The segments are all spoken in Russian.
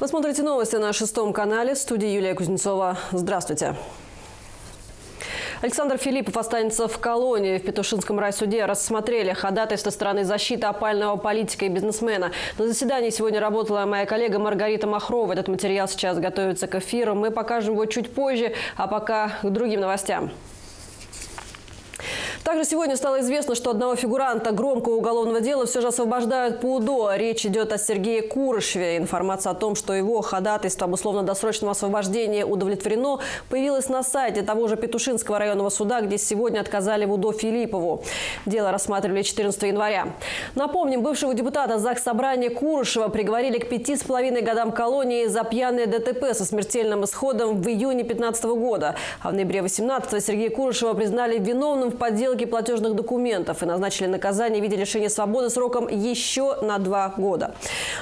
Вы смотрите новости на 6 канале. В студии Юлия Кузнецова. Здравствуйте. Александр Филиппов останется в колонии. В Петушинском райсуде рассмотрели ходатайство стороны защиты опального политика и бизнесмена. На заседании сегодня работала моя коллега Маргарита Махрова. Этот материал сейчас готовится к эфиру. Мы покажем его чуть позже, а пока к другим новостям. Также сегодня стало известно, что одного фигуранта громкого уголовного дела все же освобождают по УДО. Речь идет о Сергее Куршеве. Информация о том, что его ходатайство об условно-досрочном освобождении удовлетворено, появилась на сайте того же Петушинского районного суда, где сегодня отказали в УДО Филиппову. Дело рассматривали 14 января. Напомним, бывшего депутата Захсобрания Куршева приговорили к 5,5 годам колонии за пьяное ДТП со смертельным исходом в июне 2015 года. А в ноябре 2018 Сергея Куршева признали виновным в подделке платежных документов и назначили наказание в виде лишения свободы сроком еще на 2 года.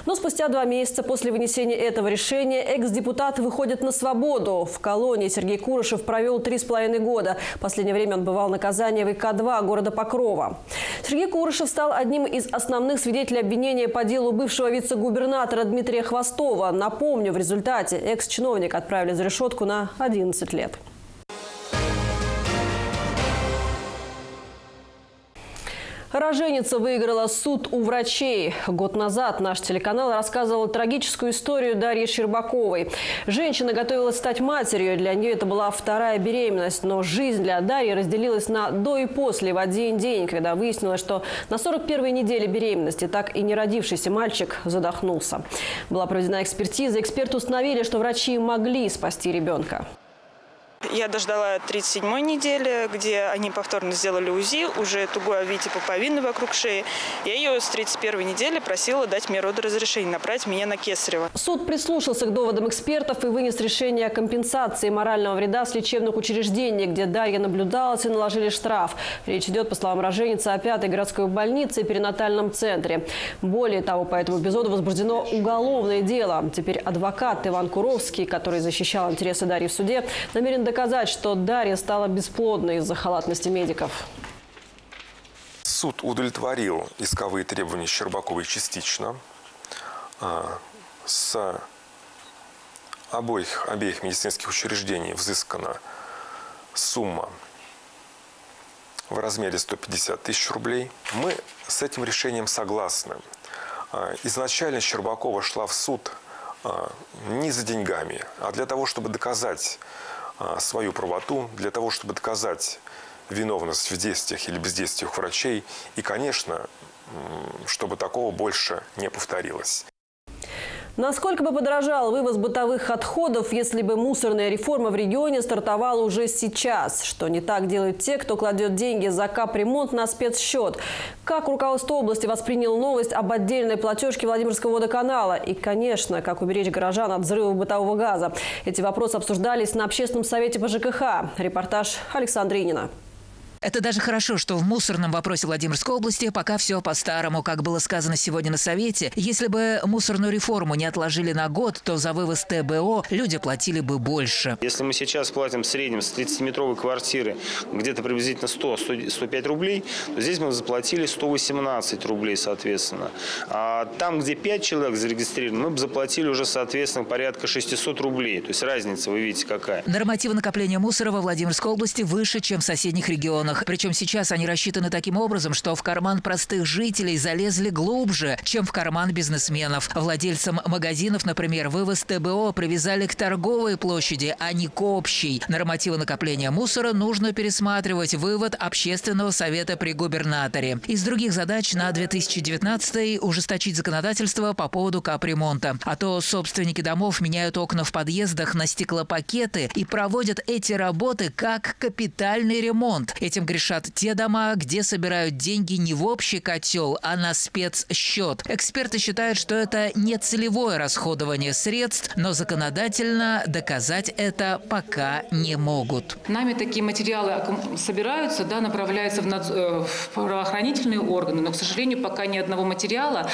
Но спустя 2 месяца после вынесения этого решения экс-депутат выходит на свободу. В колонии Сергей Куршев провел 3,5 года. В последнее время он бывал наказание в ИК-2 города Покрова. Сергей Куршев стал одним из основных свидетелей обвинения по делу бывшего вице-губернатора Дмитрия Хвостова. Напомню, в результате экс-чиновник отправили за решетку на 11 лет. Роженица выиграла суд у врачей. Год назад наш телеканал рассказывал трагическую историю Дарьи Щербаковой. Женщина готовилась стать матерью. Для нее это была 2-я беременность. Но жизнь для Дарьи разделилась на до и после в один день, когда выяснилось, что на 41-й неделе беременности так и не родившийся мальчик задохнулся. Была проведена экспертиза. Эксперты установили, что врачи могли спасти ребенка. Я дождала 37-й недели, где они повторно сделали УЗИ, уже тугое в виде пуповины вокруг шеи. Я ее с 31-й недели просила дать мне родоразрешение, направить меня на Кесарево. Суд прислушался к доводам экспертов и вынес решение о компенсации морального вреда с лечебных учреждений, где Дарья наблюдалась, и наложили штраф. Речь идет, по словам роженицы, о 5-й городской больнице и перинатальном центре. Более того, по этому эпизоду возбуждено уголовное дело. Теперь адвокат Иван Куровский, который защищал интересы Дарьи в суде, намерен доказать, что Дарья стала бесплодной из-за халатности медиков. Суд удовлетворил исковые требования Щербаковой частично. С обеих медицинских учреждений взыскана сумма в размере 150 тысяч рублей. Мы с этим решением согласны. Изначально Щербакова шла в суд не за деньгами, а для того, чтобы доказать свою правоту, для того, чтобы доказать виновность в действиях или бездействиях врачей. И, конечно, чтобы такого больше не повторилось. Насколько бы подорожал вывоз бытовых отходов, если бы мусорная реформа в регионе стартовала уже сейчас? Что не так делают те, кто кладет деньги за капремонт на спецсчет? Как руководство области восприняло новость об отдельной платежке Владимирского водоканала? И, конечно, как уберечь горожан от взрыва бытового газа? Эти вопросы обсуждались на общественном совете по ЖКХ. Репортаж Александра Инина. Это даже хорошо, что в мусорном вопросе Владимирской области пока все по-старому. Как было сказано сегодня на совете, если бы мусорную реформу не отложили на год, то за вывоз ТБО люди платили бы больше. Если мы сейчас платим в среднем с 30-метровой квартиры где-то приблизительно 100-105 рублей, то здесь мы заплатили 118 рублей, соответственно. А там, где 5 человек зарегистрированы, мы бы заплатили уже, соответственно, порядка 600 рублей. То есть разница, вы видите, какая. Нормативы накопления мусора во Владимирской области выше, чем в соседних регионах. Причем сейчас они рассчитаны таким образом, что в карман простых жителей залезли глубже, чем в карман бизнесменов. Владельцам магазинов, например, вывоз ТБО привязали к торговой площади, а не к общей. Нормативы накопления мусора нужно пересматривать. Вывод общественного совета при губернаторе. Из других задач на 2019-й ужесточить законодательство по поводу капремонта. А то собственники домов меняют окна в подъездах на стеклопакеты и проводят эти работы как капитальный ремонт. Этим грешат те дома, где собирают деньги не в общий котел, а на спецсчет. Эксперты считают, что это нецелевое расходование средств, но законодательно доказать это пока не могут. Нами такие материалы собираются, направляются в правоохранительные органы, но, к сожалению, пока ни одного материала,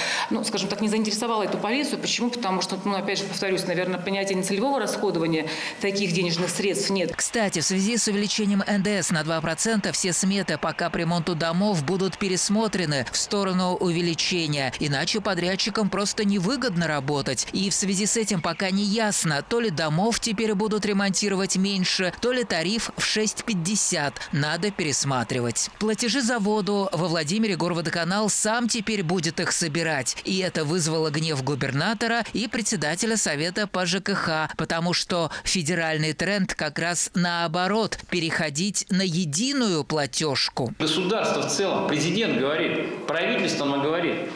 скажем так, не заинтересовала эту полицию. Почему? Потому что, опять же, повторюсь, наверное, понятия нецелевого расходования таких денежных средств нет. Кстати, в связи с увеличением НДС на 2%, все сметы по капремонту домов будут пересмотрены в сторону увеличения. Иначе подрядчикам просто невыгодно работать. И в связи с этим пока не ясно, то ли домов теперь будут ремонтировать меньше, то ли тариф в 6,50. Надо пересматривать. Платежи за воду во Владимире горводоканал сам теперь будет их собирать. И это вызвало гнев губернатора и председателя Совета по ЖКХ, потому что федеральный тренд как раз наоборот – переходить на единую платежку. Государство в целом, президент говорит, правительство нам говорит.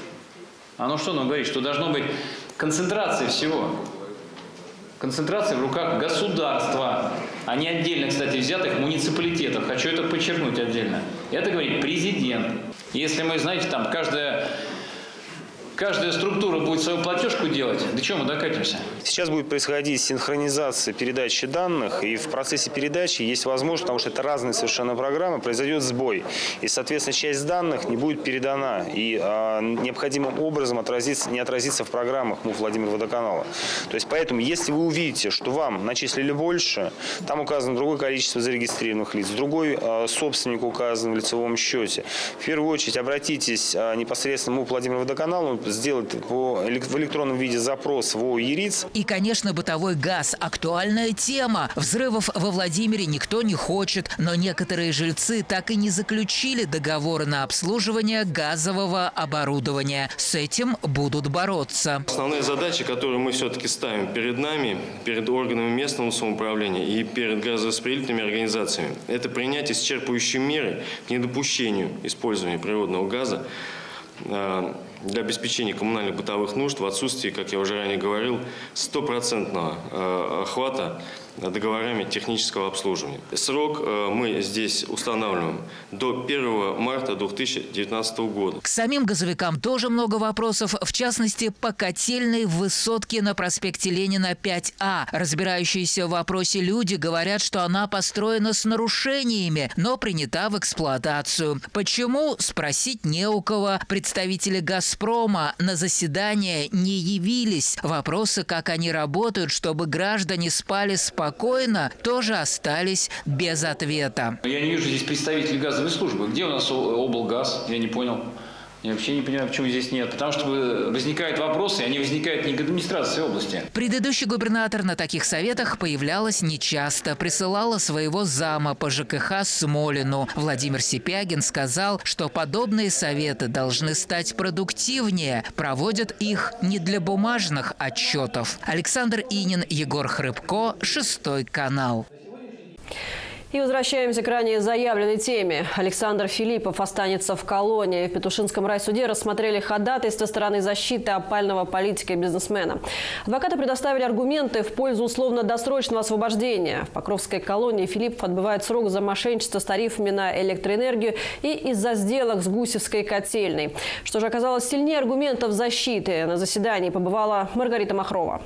Оно что нам говорит? Что должно быть концентрация всего. Концентрация в руках государства, а не отдельно, кстати, взятых муниципалитетов. Хочу это подчеркнуть отдельно. Это говорит президент. Если мы, знаете, там каждая структура будет свою платежку делать. До чего мы докатимся? Сейчас будет происходить синхронизация передачи данных. И в процессе передачи есть возможность, потому что это разные совершенно программы, произойдет сбой. И, соответственно, часть данных не будет передана. И необходимым образом не отразится в программах МУФ Владимирводоканала. То есть поэтому, если вы увидите, что вам начислили больше, там указано другое количество зарегистрированных лиц, другой собственник указан в лицевом счете. В первую очередь обратитесь непосредственно к МУФ Владимирводоканалу, сделать в электронном виде запрос в ЕРИЦ. И, конечно, бытовой газ – актуальная тема. Взрывов во Владимире никто не хочет, но некоторые жильцы так и не заключили договоры на обслуживание газового оборудования. С этим будут бороться. Основные задачи, которые мы все-таки ставим перед нами, перед органами местного самоуправления и перед газораспределительными организациями – это принять исчерпывающие меры к недопущению использования природного газа для обеспечения коммунальных бытовых нужд в отсутствии, как я уже ранее говорил, стопроцентного охвата договорами технического обслуживания. Срок мы здесь устанавливаем до 1 марта 2019 года. К самим газовикам тоже много вопросов, в частности, по котельной в высотке на проспекте Ленина 5А. Разбирающиеся в вопросе люди говорят, что она построена с нарушениями, но принята в эксплуатацию. Почему? Спросить не у кого. Представители «Газпрома» на заседание не явились. Вопросы, как они работают, чтобы граждане спали спокойно, тоже остались без ответа. Я не вижу здесь представителей газовой службы. Где у нас облгаз? Я не понял. Я вообще не понимаю, почему здесь нет. Потому что возникают вопросы, и они возникают не к администрации области. Предыдущий губернатор на таких советах появлялась нечасто. Присылала своего зама по ЖКХ Смолину. Владимир Сипягин сказал, что подобные советы должны стать продуктивнее. Проводят их не для бумажных отчетов. Александр Инин, Егор Хрыбко, 6 канал. И возвращаемся к ранее заявленной теме. Александр Филиппов останется в колонии. В Петушинском райсуде рассмотрели ходатайство стороны защиты опального политика и бизнесмена. Адвокаты предоставили аргументы в пользу условно-досрочного освобождения. В Покровской колонии Филиппов отбывает срок за мошенничество с тарифами на электроэнергию и из-за сделок с гусевской котельной. Что же оказалось сильнее аргументов защиты? На заседании побывала Маргарита Махрова.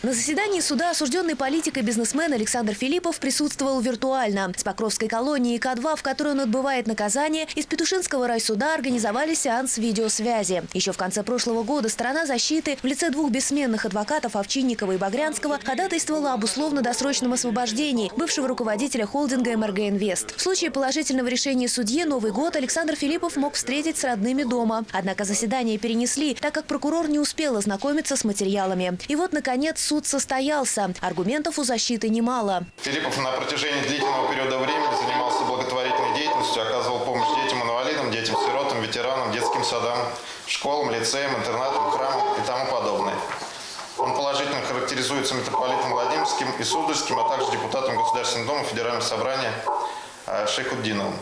На заседании суда осужденный политик и бизнесмен Александр Филиппов присутствовал виртуально. С Покровской колонии К2, в которой он отбывает наказание, из Петушинского райсуда организовали сеанс видеосвязи. Еще в конце прошлого года сторона защиты в лице двух бессменных адвокатов Овчинникова и Багрянского ходатайствовала об условно-досрочном освобождении бывшего руководителя холдинга МРГ Инвест. В случае положительного решения судьи Новый год Александр Филиппов мог встретить с родными дома. Однако заседание перенесли, так как прокурор не успел ознакомиться с материалами. И вот, наконец, суд состоялся. Аргументов у защиты немало. Филиппов на протяжении длительного периода времени занимался благотворительной деятельностью, оказывал помощь детям-инвалидам, детям-сиротам, ветеранам, детским садам, школам, лицеям, интернатам, храмам и тому подобное. Он положительно характеризуется митрополитом Владимирским и Суздальским, а также депутатом Государственного Дома Федерального Собрания Шейхутдиновым.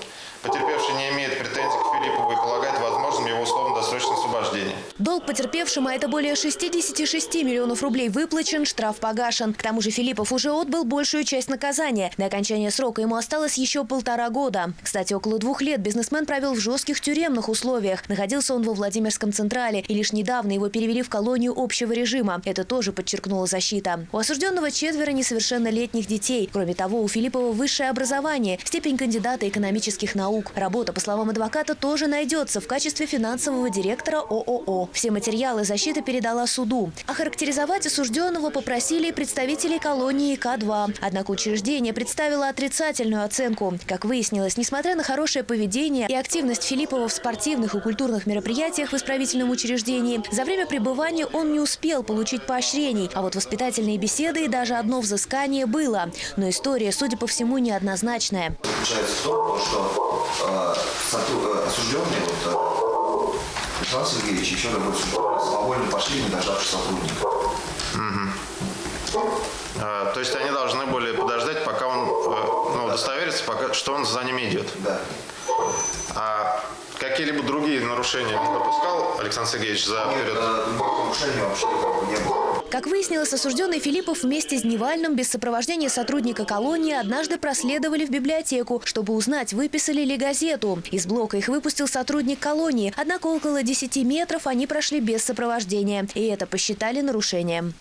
Потерпевший не имеет претензий к Филиппову и полагает возможным его условно-досрочное освобождение. Долг потерпевшим, а это более 66 миллионов рублей, выплачен, штраф погашен. К тому же Филиппов уже отбыл большую часть наказания. До окончания срока ему осталось еще 1,5 года. Кстати, около 2 лет бизнесмен провел в жестких тюремных условиях. Находился он во Владимирском Централе, и лишь недавно его перевели в колонию общего режима. Это тоже подчеркнула защита. У осужденного 4 несовершеннолетних детей. Кроме того, у Филиппова высшее образование, степень кандидата экономических наук. наук. Работа, по словам адвоката, тоже найдется в качестве финансового директора ООО. Все материалы защита передала суду. Охарактеризовать осужденного попросили и представители колонии К2. Однако учреждение представило отрицательную оценку. Как выяснилось, несмотря на хорошее поведение и активность Филиппова в спортивных и культурных мероприятиях в исправительном учреждении, за время пребывания он не успел получить поощрений. А вот воспитательные беседы и даже одно взыскание было. Но история, судя по всему, неоднозначная. Получается то, что осужденный, Александр Сергеевич, еще работает самовольно пошли, не дождавшись сотрудников. То есть они должны были подождать, пока он удостоверится, пока, что он за ними идет. Да. А какие-либо другие нарушения он допускал, Александр Сергеевич, за период? Нарушений вообще не было. Как выяснилось, осужденный Филиппов вместе с Невальным без сопровождения сотрудника колонии однажды проследовали в библиотеку, чтобы узнать, выписали ли газету. Из блока их выпустил сотрудник колонии, однако около 10 метров они прошли без сопровождения. И это посчитали нарушением.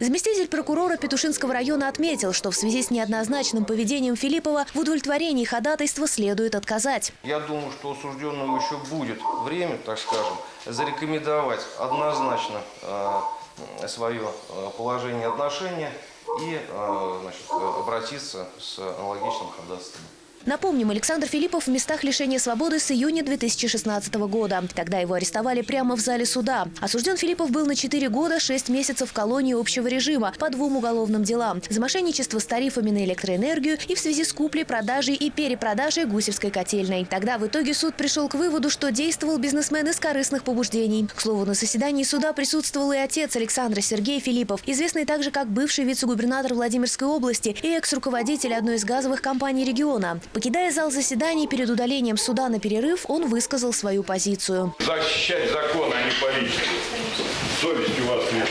Заместитель прокурора Петушинского района отметил, что в связи с неоднозначным поведением Филиппова в удовлетворении ходатайства следует отказать. Я думаю, что осужденному еще будет время, так скажем, зарекомендовать однозначно свое положение отношения и обратиться с аналогичным ходатайством. Напомним, Александр Филиппов в местах лишения свободы с июня 2016 года. Тогда его арестовали прямо в зале суда. Осужден Филиппов был на 4 года, 6 месяцев в колонии общего режима по 2 уголовным делам. За мошенничество с тарифами на электроэнергию и в связи с куплей, продажей и перепродажей гусевской котельной. Тогда в итоге суд пришел к выводу, что действовал бизнесмен из корыстных побуждений. К слову, на заседании суда присутствовал и отец Александра, Сергей Филиппов, известный также как бывший вице-губернатор Владимирской области и экс-руководитель одной из газовых компаний региона. Покидая зал заседаний перед удалением суда на перерыв, он высказал свою позицию. Защищать закон, а не политику. Совесть у вас нет.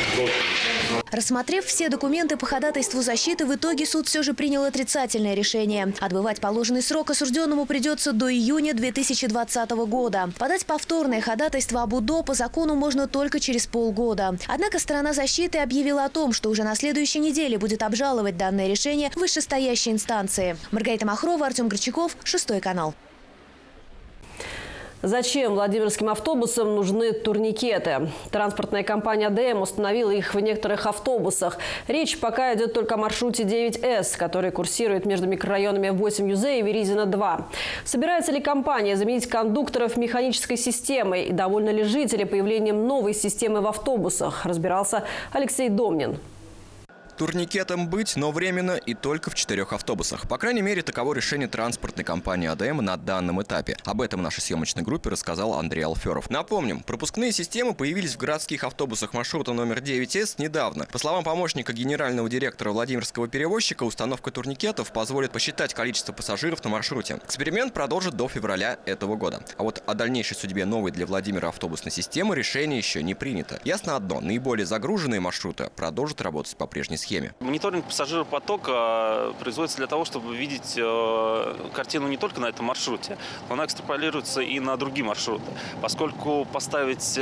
Рассмотрев все документы по ходатайству защиты, в итоге суд все же принял отрицательное решение. Отбывать положенный срок осужденному придется до июня 2020 года. Подать повторное ходатайство об УДО по закону можно только через полгода. Однако сторона защиты объявила о том, что уже на следующей неделе будет обжаловать данное решение в вышестоящей инстанции. Маргарита Махрова, Артем Горчаков, 6 канал. Зачем владимирским автобусам нужны турникеты? Транспортная компания АДМ установила их в некоторых автобусах. Речь пока идет только о маршруте 9С, который курсирует между микрорайонами 8ЮЗ и Веризина-2. Собирается ли компания заменить кондукторов механической системой? И довольны ли жители появлением новой системы в автобусах? Разбирался Алексей Домнин. Турникетом быть, но временно и только в 4 автобусах. По крайней мере, таково решение транспортной компании АДМ на данном этапе. Об этом нашей съемочной группе рассказал Андрей Алферов. Напомним, пропускные системы появились в городских автобусах маршрута номер 9С недавно. По словам помощника генерального директора Владимирского перевозчика, установка турникетов позволит посчитать количество пассажиров на маршруте. Эксперимент продолжит до февраля этого года. А вот о дальнейшей судьбе новой для Владимира автобусной системы решение еще не принято. Ясно одно, наиболее загруженные маршруты продолжат работать по прежней схеме. Мониторинг пассажиропотока производится для того, чтобы видеть картину не только на этом маршруте, но она экстраполируется и на другие маршруты, поскольку поставить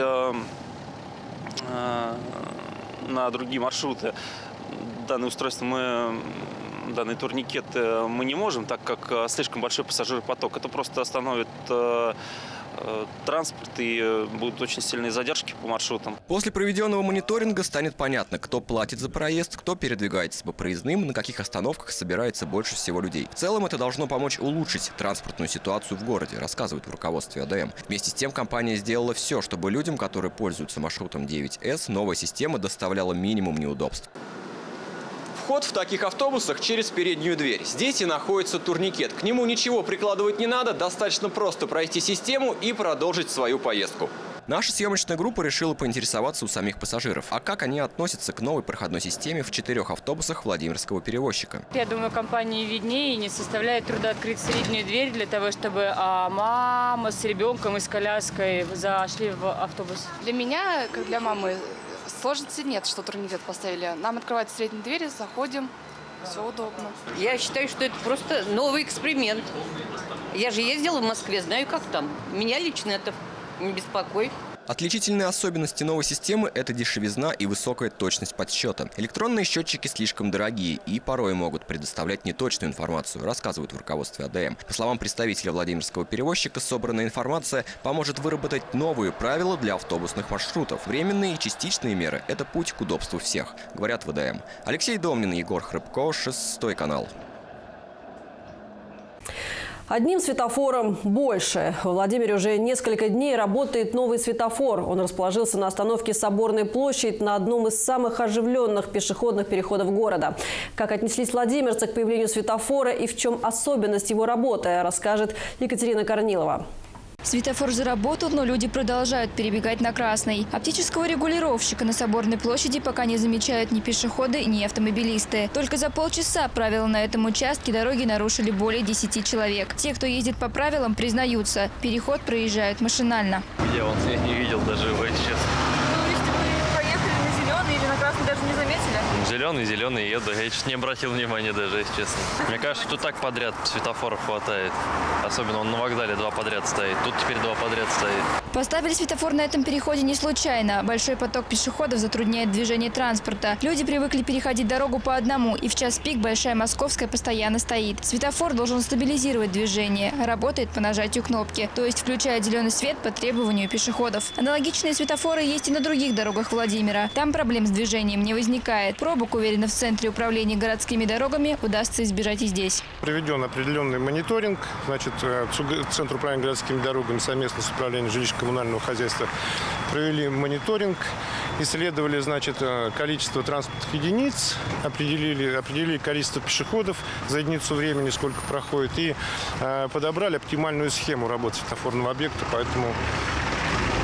на другие маршруты данное устройство данный турникет мы не можем, так как слишком большой пассажиропоток. Это просто остановит транспорт и будут очень сильные задержки по маршрутам. После проведенного мониторинга станет понятно, кто платит за проезд, кто передвигается по проездным, на каких остановках собирается больше всего людей. В целом это должно помочь улучшить транспортную ситуацию в городе, рассказывают в руководстве АДМ. Вместе с тем компания сделала все, чтобы людям, которые пользуются маршрутом 9С, новая система доставляла минимум неудобств. Вход в таких автобусах через переднюю дверь. Здесь и находится турникет. К нему ничего прикладывать не надо, достаточно просто пройти систему и продолжить свою поездку. Наша съемочная группа решила поинтересоваться у самих пассажиров, а как они относятся к новой проходной системе в 4 автобусах владимирского перевозчика. Я думаю, компании виднее, и не составляет труда открыть среднюю дверь для того, чтобы мама с ребенком и с коляской зашли в автобус. Для меня, как для мамы, сложности нет, что турникет поставили. Нам открывают средние двери, заходим. Все удобно. Я считаю, что это просто новый эксперимент. Я же ездила в Москве, знаю, как там. Меня лично это не беспокоит. Отличительные особенности новой системы – это дешевизна и высокая точность подсчета. Электронные счетчики слишком дорогие и порой могут предоставлять неточную информацию, рассказывают в руководстве АДМ. По словам представителя владимирского перевозчика, собранная информация поможет выработать новые правила для автобусных маршрутов. Временные и частичные меры – это путь к удобству всех, говорят в АДМ. Алексей Домнин, Егор Хрыбко, 6 канал. Одним светофором больше. В Владимире уже несколько дней работает новый светофор. Он расположился на остановке Соборной площади на одном из самых оживленных пешеходных переходов города. Как отнеслись владимирцы к появлению светофора и в чем особенность его работы, расскажет Екатерина Корнилова. Светофор заработал, но люди продолжают перебегать на красный. Оптического регулировщика на Соборной площади пока не замечают ни пешеходы, ни автомобилисты. Только за полчаса правила на этом участке дороги нарушили более 10 человек. Те, кто ездит по правилам, признаются, переход проезжают машинально. Я вон здесь не видел даже его сейчас. Ну, если вы поехали на зеленый или на красный, даже не заметили? Зеленый еду. Я чуть не обратил внимания даже, если честно. Мне кажется, что так подряд светофоров хватает. Особенно он на вокзале 2 подряд стоит. Тут теперь 2 подряд стоит. Поставили светофор на этом переходе не случайно. Большой поток пешеходов затрудняет движение транспорта. Люди привыкли переходить дорогу по одному. И в час пик Большая Московская постоянно стоит. Светофор должен стабилизировать движение. Работает по нажатию кнопки. То есть включает зеленый свет по требованию пешеходов. Аналогичные светофоры есть и на других дорогах Владимира. Там проблем с движением не возникает. Пробок, уверенно, в Центре управления городскими дорогами удастся избежать и здесь. Проведен определенный мониторинг. Значит, Центр управления городскими дорогами совместно с управлением жилищно-коммунального хозяйства провели мониторинг, исследовали, значит, количество транспортных единиц, определили количество пешеходов за единицу времени, сколько проходит, и подобрали оптимальную схему работы светофорного объекта, поэтому...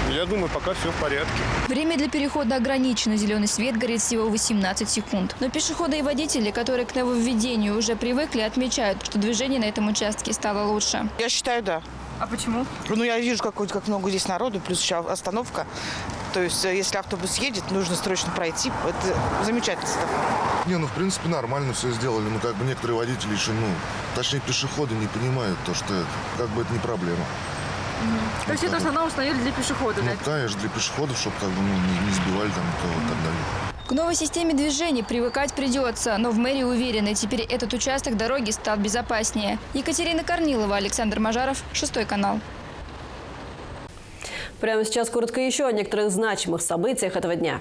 Я думаю, пока все в порядке. Время для перехода ограничено. Зеленый свет горит всего 18 секунд. Но пешеходы и водители, которые к нововведению уже привыкли, отмечают, что движение на этом участке стало лучше. Я считаю, да. А почему? Ну, я вижу, как много здесь народу, плюс еще остановка. То есть, если автобус едет, нужно срочно пройти. Это замечательно. Не, ну, в принципе, нормально все сделали. Ну, как бы некоторые водители еще, ну, точнее, пешеходы не понимают, то, что как бы это не проблема. То есть это в основном установили для пешеходов, да? Ну, конечно, для пешеходов, чтобы как бы, не сбивали там никого и так далее. К новой системе движения привыкать придется, но в мэрии уверены, теперь этот участок дороги стал безопаснее. Екатерина Корнилова, Александр Мажаров, 6 канал. Прямо сейчас коротко еще о некоторых значимых событиях этого дня.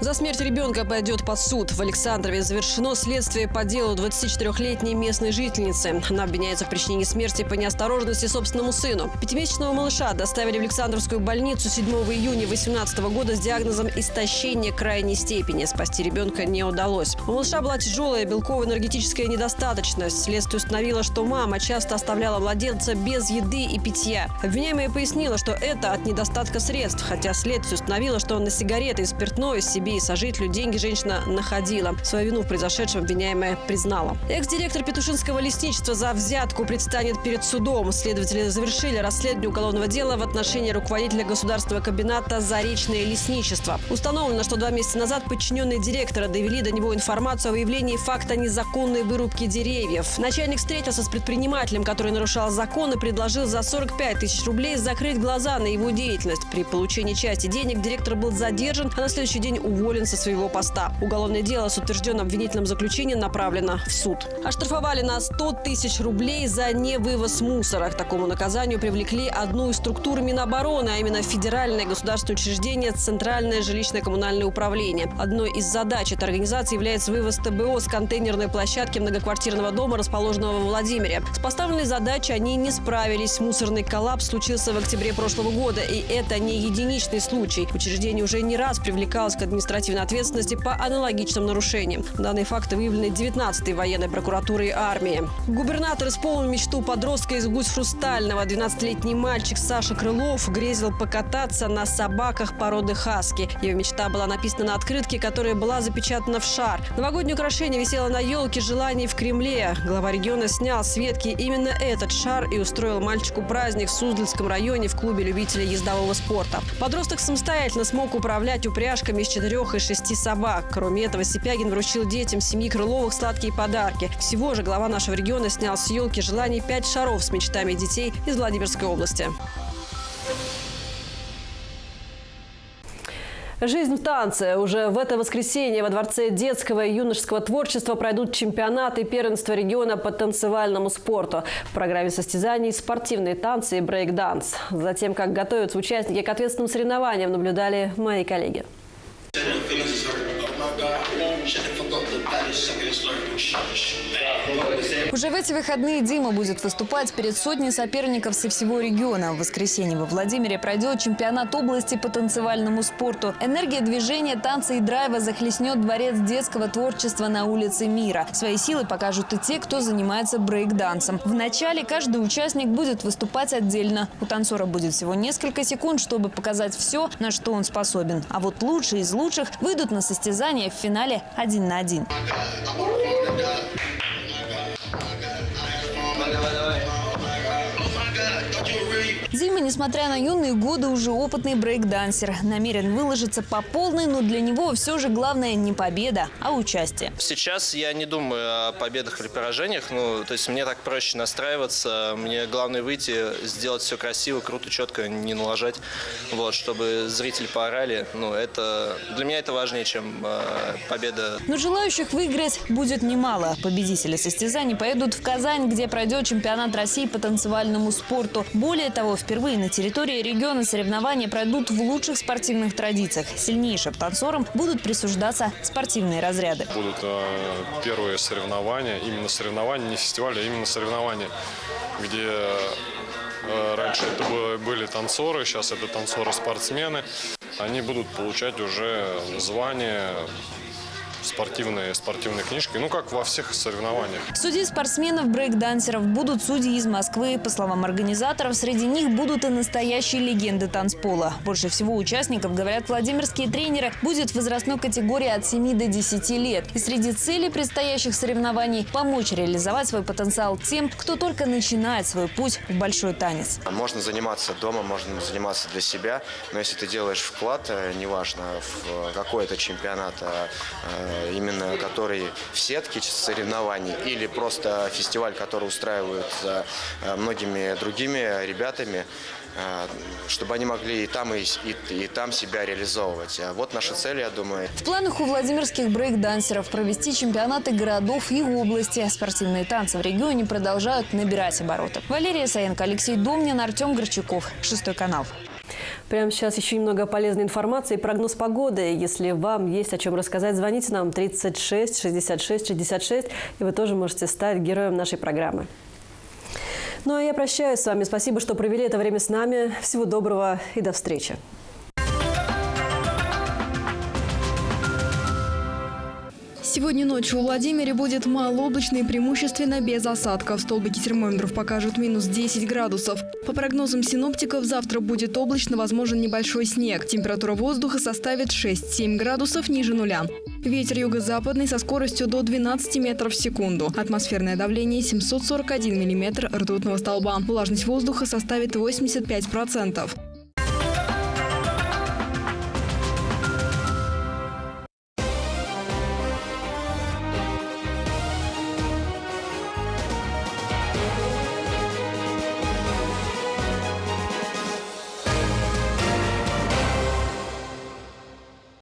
За смерть ребенка пойдет под суд. В Александрове завершено следствие по делу 24-летней местной жительницы. Она обвиняется в причинении смерти по неосторожности собственному сыну. 5-месячного малыша доставили в Александровскую больницу 7 июня 2018 года с диагнозом истощения крайней степени. Спасти ребенка не удалось. У малыша была тяжелая белково-энергетическая недостаточность. Следствие установило, что мама часто оставляла младенца без еды и питья. Обвиняемая пояснила, что это от недостатка средств, хотя следствие установило, что на сигареты и спиртное себе и сожителю деньги женщина находила. Свою вину в произошедшем обвиняемая признала. Экс-директор Петушинского лесничества за взятку предстанет перед судом. Следователи завершили расследование уголовного дела в отношении руководителя государственного комбината «Заречное лесничество». Установлено, что 2 месяца назад подчиненные директора довели до него информацию о выявлении факта незаконной вырубки деревьев. Начальник встретился с предпринимателем, который нарушал закон, и предложил за 45 тысяч рублей закрыть глаза на его деятельность. При получении части денег директор был задержан, а на следующий день уволен со своего поста. Уголовное дело с утвержденным обвинительным заключением направлено в суд. Оштрафовали на 100 тысяч рублей за невывоз мусора. К такому наказанию привлекли одну из структур Минобороны, а именно федеральное государственное учреждение Центральное жилищно-коммунальное управление. Одной из задач этой организации является вывоз ТБО с контейнерной площадки многоквартирного дома, расположенного во Владимире. С поставленной задачей они не справились. Мусорный коллапс случился в октябре прошлого года, и это не единичный случай. Учреждение уже не раз привлекалось к административному административной ответственности по аналогичным нарушениям. Данные факты выявлены 19-й военной прокуратурой армии. Губернатор исполнил мечту подростка из Гусь-Хрустального. 12-летний мальчик Саша Крылов грезил покататься на собаках породы хаски. Его мечта была написана на открытке, которая была запечатана в шар. Новогоднее украшение висело на елке желаний в Кремле. Глава региона снял с ветки именно этот шар и устроил мальчику праздник в Суздальском районе в клубе любителей ездового спорта. Подросток самостоятельно смог управлять упряжками из 4 и 6 собак. Кроме этого, Сипягин вручил детям семьи Крыловых сладкие подарки. Всего же глава нашего региона снял с елки желаний 5 шаров с мечтами детей из Владимирской области. Жизнь в танце. Уже в это воскресенье во Дворце детского и юношеского творчества пройдут чемпионаты и первенства региона по танцевальному спорту. В программе состязаний спортивные танцы и брейк-данс. За тем, как готовятся участники к ответственным соревнованиям, наблюдали мои коллеги. Уже в эти выходные Дима будет выступать перед сотней соперников со всего региона. В воскресенье во Владимире пройдет чемпионат области по танцевальному спорту. Энергия движения, танца и драйва захлестнет Дворец детского творчества на улице Мира. Свои силы покажут и те, кто занимается брейк-дансом. Вначале каждый участник будет выступать отдельно. У танцора будет всего несколько секунд, чтобы показать все, на что он способен. А вот лучшие из лучших выйдут на состязание в финале 1 на 1. Дима, несмотря на юные годы, уже опытный брейк-дансер. Намерен выложиться по полной, но для него все же главное не победа, а участие. Сейчас я не думаю о победах или поражениях. То есть мне так проще настраиваться. Мне главное выйти, сделать все красиво, круто, четко, не налажать. Вот, чтобы зрители поорали. Для меня это важнее, чем победа. Но желающих выиграть будет немало. Победители состязаний поедут в Казань, где пройдет чемпионат России по танцевальному спорту. Более того, впервые на территории региона соревнования пройдут в лучших спортивных традициях. Сильнейшим танцорам будут присуждаться спортивные разряды. Будут первые соревнования, именно соревнования, не фестивали, а именно соревнования, где раньше это были танцоры, сейчас это танцоры-спортсмены. Они будут получать уже звания, спортивные книжки, как во всех соревнованиях. Судьи спортсменов, брейк-дансеров будут судьи из Москвы. По словам организаторов, среди них будут и настоящие легенды танцпола. Больше всего участников, говорят владимирские тренеры, будет в возрастной категории от 7 до 10 лет. И среди целей предстоящих соревнований – помочь реализовать свой потенциал тем, кто только начинает свой путь в большой танец. Можно заниматься дома, можно заниматься для себя, но если ты делаешь вклад, неважно, в какой-то чемпионат, именно который в сетке соревнований или просто фестиваль, который устраивают многими другими ребятами, чтобы они могли и там, и там себя реализовывать. А вот наша цель, я думаю. В планах у владимирских брейк-дансеров провести чемпионаты городов и области. Спортивные танцы в регионе продолжают набирать обороты. Валерия Саенко, Алексей Домнин, Артем Горчаков. 6 канал. Прямо сейчас еще немного полезной информации и прогноз погоды. Если вам есть о чем рассказать, звоните нам 36 66 66, и вы тоже можете стать героем нашей программы. Ну а я прощаюсь с вами. Спасибо, что провели это время с нами. Всего доброго и до встречи. Сегодня ночью у Владимира будет малооблачно и преимущественно без осадков. Столбики термометров покажут минус 10 градусов. По прогнозам синоптиков, завтра будет облачно, возможен небольшой снег. Температура воздуха составит 6-7 градусов ниже нуля. Ветер юго-западный со скоростью до 12 метров в секунду. Атмосферное давление 741 миллиметр ртутного столба. Влажность воздуха составит 85%.